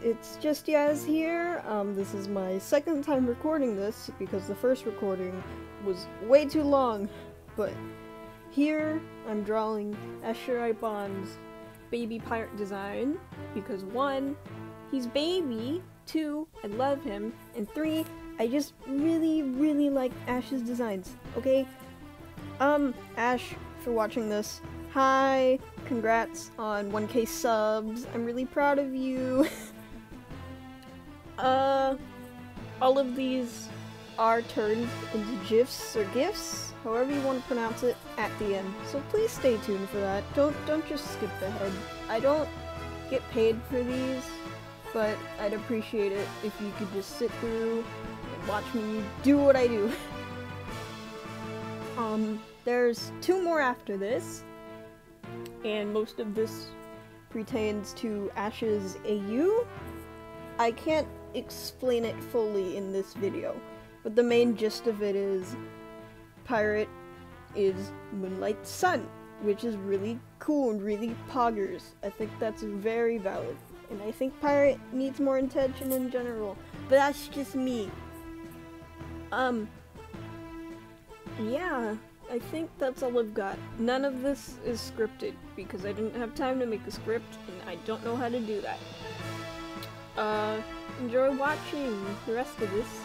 It's just Yaz here. This is my second time recording this because the first recording was way too long, but here I'm drawing Ashuribbon's baby pirate design because 1, he's baby, 2, I love him, and 3, I just really like Ash's designs, okay? Ash, if you're watching this, hi! Congrats on 1K subs, I'm really proud of you! All of these are turned into GIFs or GIFs, however you want to pronounce it, at the end. So please stay tuned for that. Don't just skip ahead. I don't get paid for these, but I'd appreciate it if you could just sit through and watch me do what I do. There's 2 more after this, and most of this pertains to Ash's AU. I can't explain it fully in this video, but the main gist of it is Pirate is Moonlight Sun, which is really cool and really poggers. I think that's very valid, and I think Pirate needs more attention in general, but that's just me. Yeah, I think that's all I've got. None of this is scripted, because I didn't have time to make a script, and I don't know how to do that. Enjoy watching the rest of this.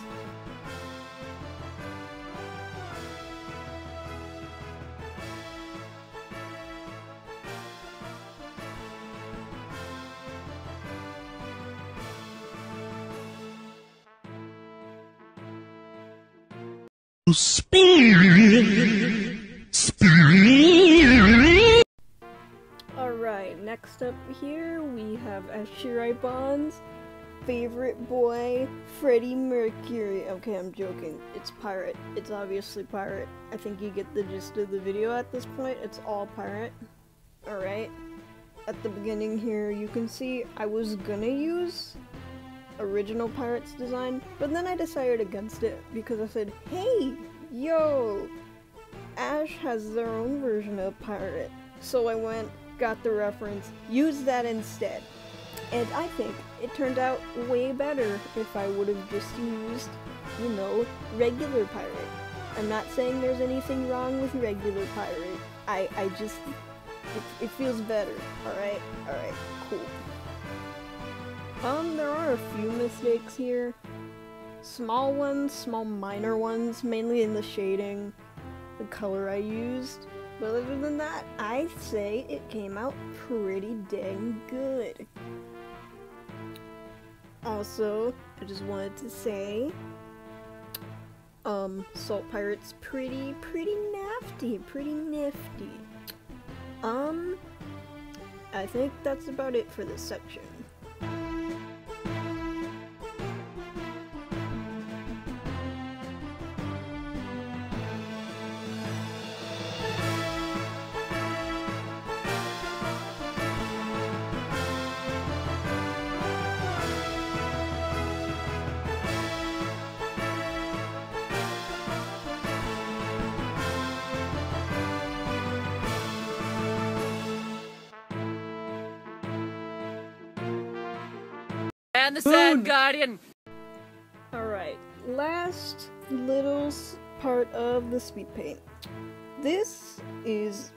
Alright, next up here we have Ashuribbon's favorite boy, Freddie Mercury. Okay, I'm joking. It's Pirate. It's obviously Pirate. I think you get the gist of the video at this point. It's all Pirate. Alright. At the beginning here, you can see I was gonna use original Pirate's design, but then I decided against it because I said, hey, yo, Ash has their own version of Pirate. So I went, got the reference, used that instead. And I think it turned out way better if I would have just used, you know, regular Pirate. I'm not saying there's anything wrong with regular Pirate. I just, it feels better. Alright? Alright, cool. There are a few mistakes here. Small ones, small minor ones, mainly in the shading, the color I used. But other than that, I say it came out pretty dang good. Also, I just wanted to say, Salt Pirate's pretty nifty, pretty nifty. I think that's about it for this section. And the Sun Guardian! Alright, last little part of the speed paint. This is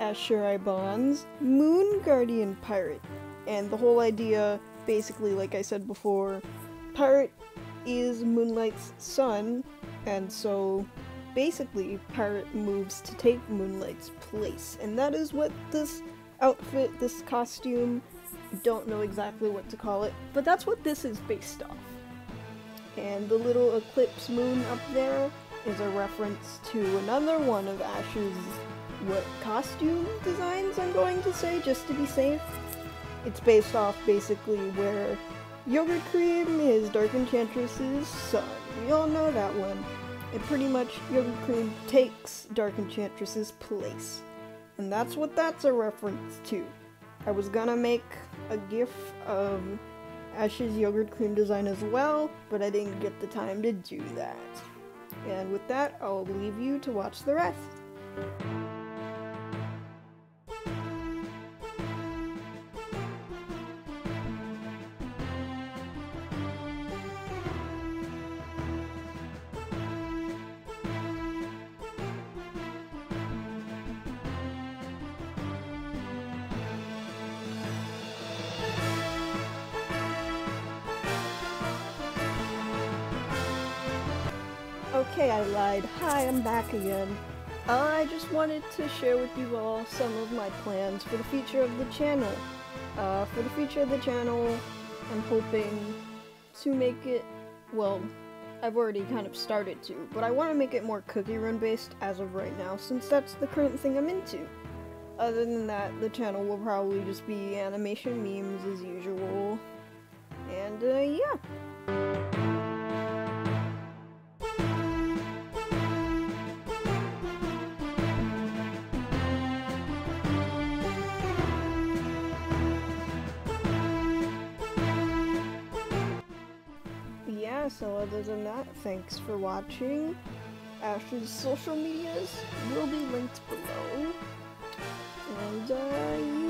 Ashuribbon's Moon Guardian Pirate. And the whole idea, basically, like I said before, Pirate is Moonlight's son, and so basically Pirate moves to take Moonlight's place. And that is what this outfit, this costume, don't know exactly what to call it, but that's what this is based off. And the little eclipse moon up there is a reference to another one of Ash's, what, costume designs, I'm going to say, just to be safe. It's based off, basically, where Yogurt Cream is Dark Enchantress's son. We all know that one. It pretty much, Yogurt Cream takes Dark Enchantress's place. And that's what that's a reference to. I was gonna make a gif of Ash's Yogurt Cream design as well, but I didn't get the time to do that. And with that, I'll leave you to watch the rest. Okay, I lied. Hi, I'm back again. I just wanted to share with you all some of my plans for the future of the channel. For the future of the channel, I'm hoping to make it, well, I've already kind of started to, but I want to make it more cookie run based as of right now, since that's the current thing I'm into. Other than that, the channel will probably just be animation memes as usual, and yeah. So other than that, thanks for watching. Ash's social medias will be linked below. And